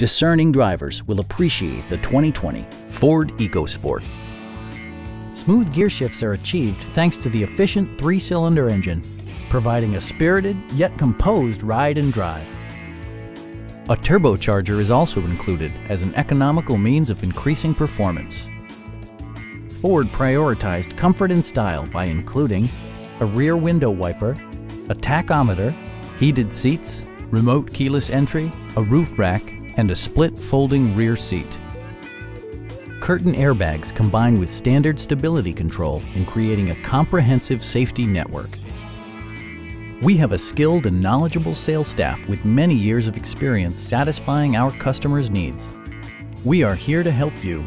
Discerning drivers will appreciate the 2020 Ford EcoSport. Smooth gear shifts are achieved thanks to the efficient three-cylinder engine, providing a spirited yet composed ride and drive. A turbocharger is also included as an economical means of increasing performance. Ford prioritized comfort and style by including a rear window wiper, a tachometer, heated seats, remote keyless entry, a roof rack, and a split folding rear seat. Curtain airbags combine with standard stability control in creating a comprehensive safety network. We have a skilled and knowledgeable sales staff with many years of experience satisfying our customers' needs. We are here to help you.